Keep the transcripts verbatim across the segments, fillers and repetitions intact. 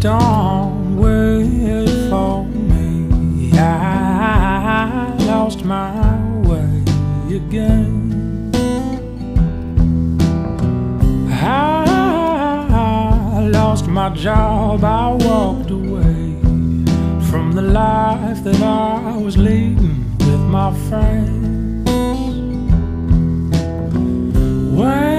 Just don't wait for me. I lost my way again. I lost my job, I walked away from the life that I was leading with my friends. When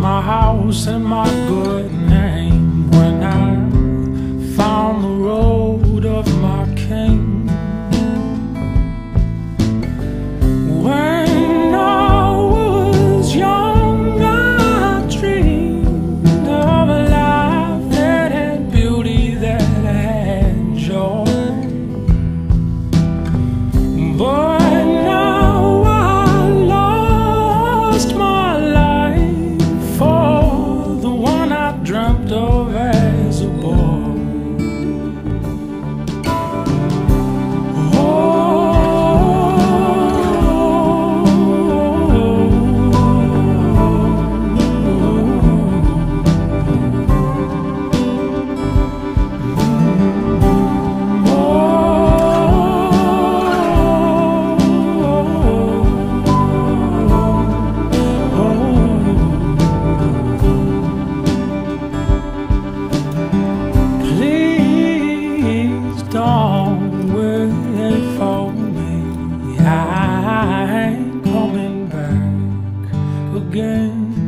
my house and my good name when I found the road of my king. When I was young, I dreamed of a life that had beauty, that had joy. But now I lost my dreamt of as a boy. Don't wait for me, I ain't coming back again.